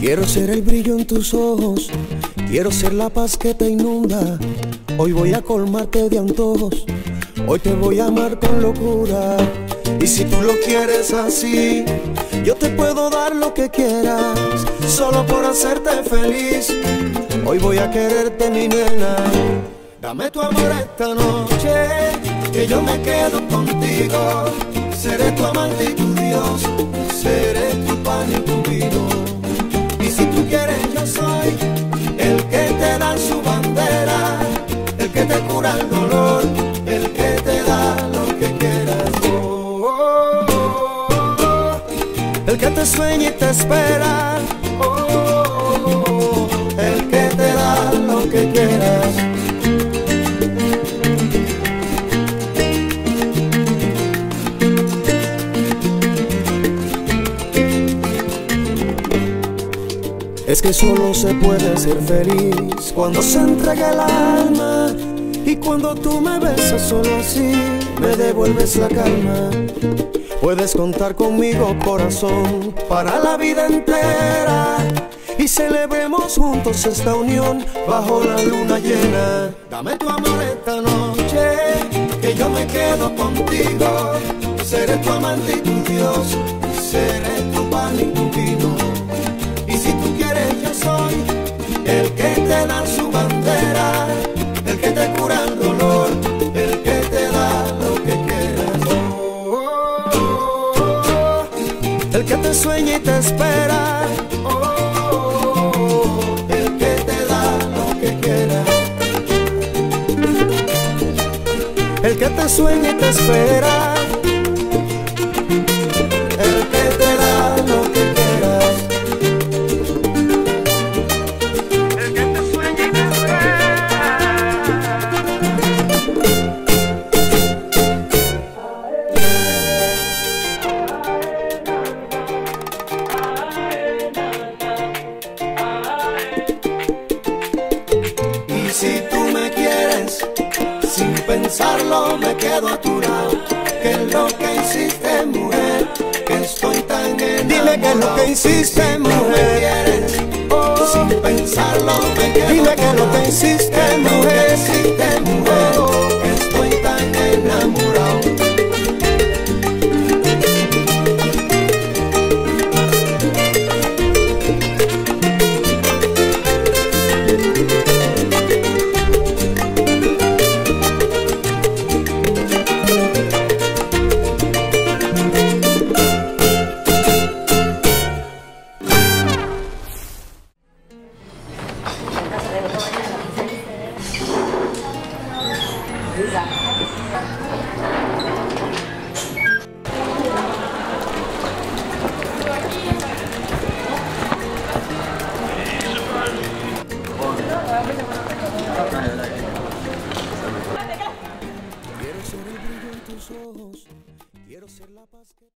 Quiero ser el brillo en tus ojos, quiero ser la paz que te inunda. Hoy voy a colmarte de antojos, hoy te voy a amar con locura. Y si tú lo quieres así, yo te puedo dar lo que quieras, solo por hacerte feliz. Hoy voy a quererte, mi nena. Dame tu amor esta noche, que yo me quedo contigo. Seré tu amante y tu Dios, seré tu pan y tu vino. Si tú quieres, yo soy el que te da su bandera, el que te cura el dolor, el que te da lo que quieras. Oh, oh, oh, oh. El que te sueña y te espera. Oh, oh, oh, oh. El que te da lo que quieras. Es que solo se puede ser feliz cuando se entrega el alma. Y cuando tú me besas solo así, me devuelves la calma. Puedes contar conmigo, corazón, para la vida entera. Y celebremos juntos esta unión bajo la luna llena. Dame tu amor esta noche, que yo me quedo contigo. Seré tu amante y tu Dios, seré tu pan y tu vino. Y si tú quieres, yo soy el que te da su bandera, el que te cura el dolor, el que te da lo que quieras. Oh, oh, oh, oh. El que te sueña y te espera. Oh, oh, oh, oh. El que te da lo que quieras. El que te sueña y te espera. Me quedo a tu lado, que es lo que hiciste, mujer, que estoy tan enamorado. Dime que es lo que hiciste, mujer, si tú me quieres, sin pensarlo me quedo a tu lado. Dime que es lo que hiciste.